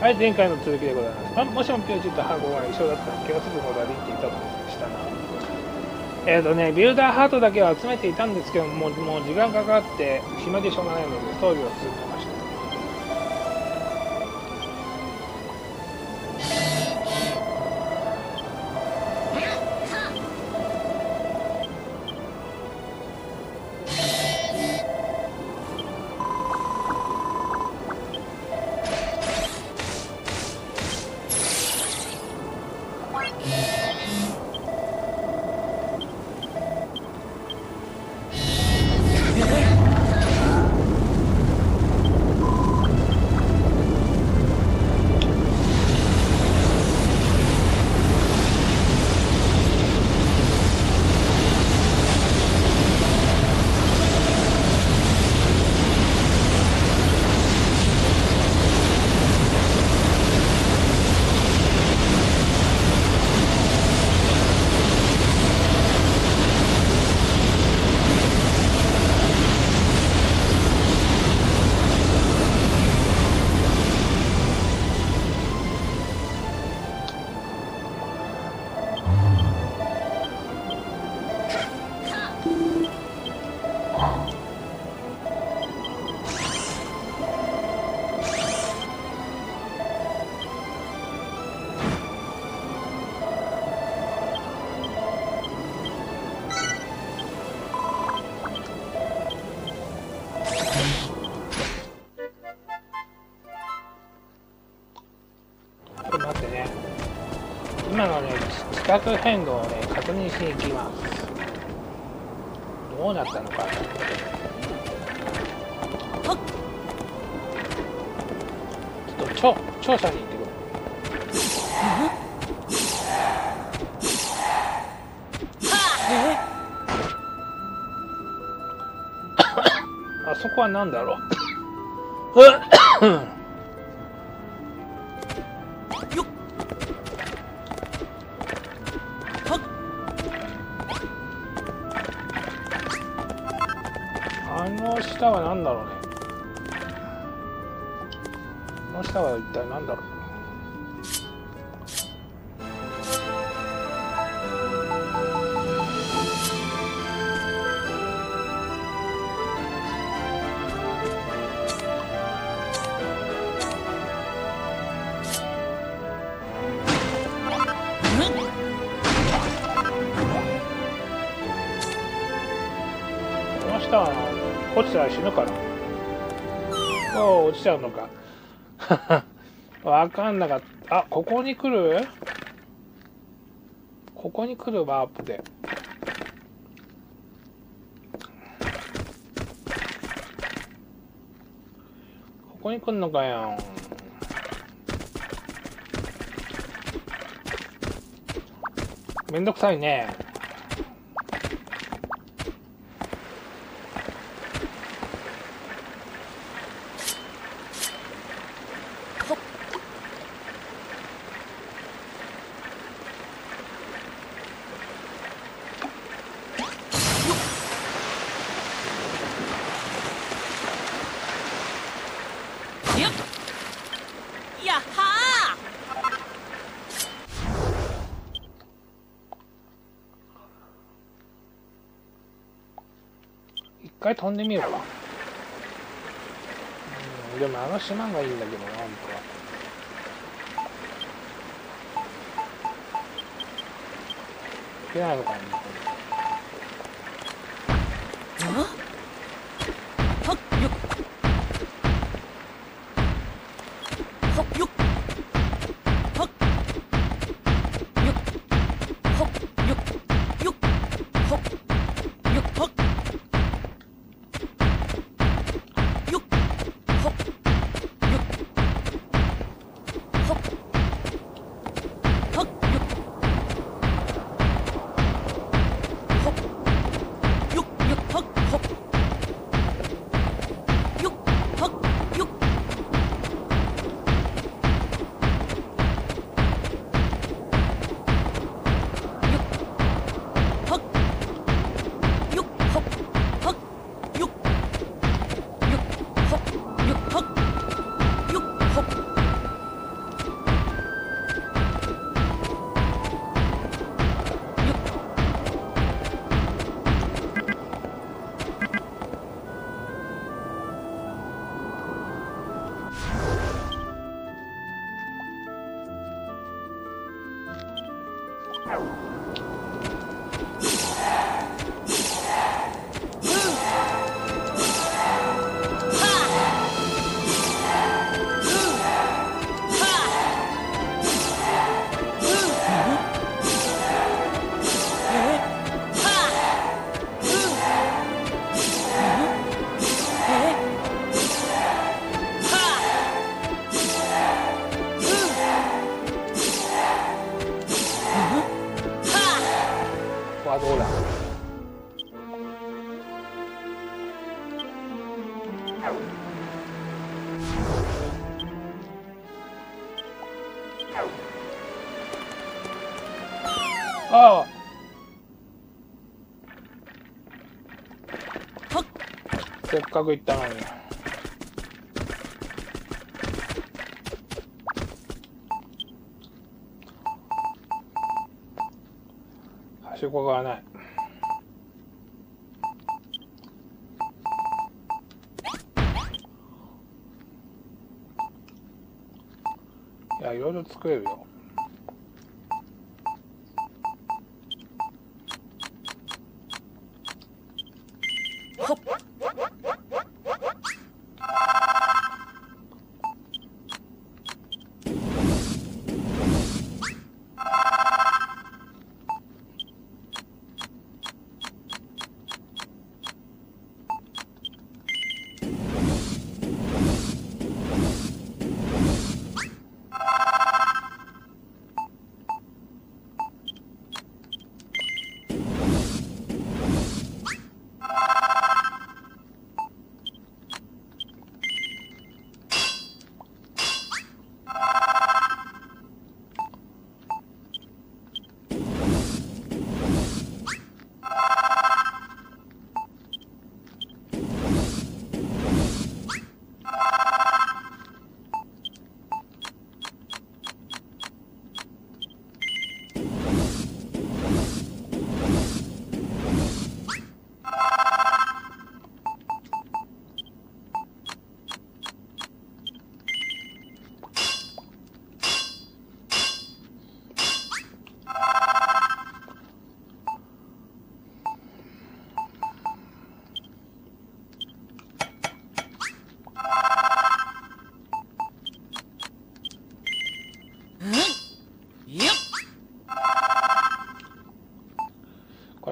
はい、前回の続きでございます。もしもピューチとハーゴが一緒だったら気がつくことができていたのでしたな。ビルダーハートだけは集めていたんですけども、もう時間かかって暇でしょうがないのでストーリーを続けました。地殻変動をね、確認しに行きます。どうなったのか。ちょっと調査に行ってくる。あそこは何だろう。一体何だろう。この下は落ちたら死ぬから。おお、落ちちゃうのか。わかんなかった。あ、ここに来る？ここに来るマップで。ここに来んのかよ。めんどくさいね。飛んでみようか。でもあの島がいいんだけどな、本当は。行けないのかな。せっかく行ったのに。はしごがない。いや、いろいろ作れるよ。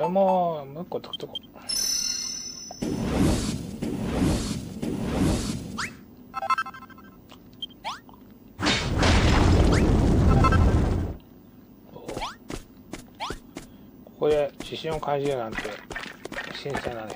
もう一個解くとこ。ここで自信を感じるなんて新鮮だね。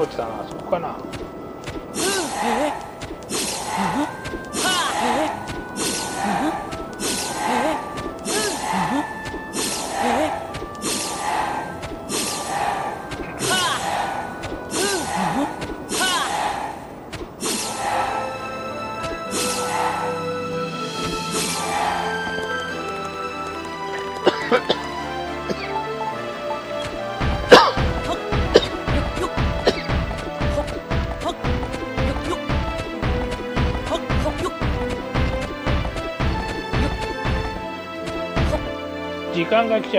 落ちたな、そこかな。時間が来ちゃう。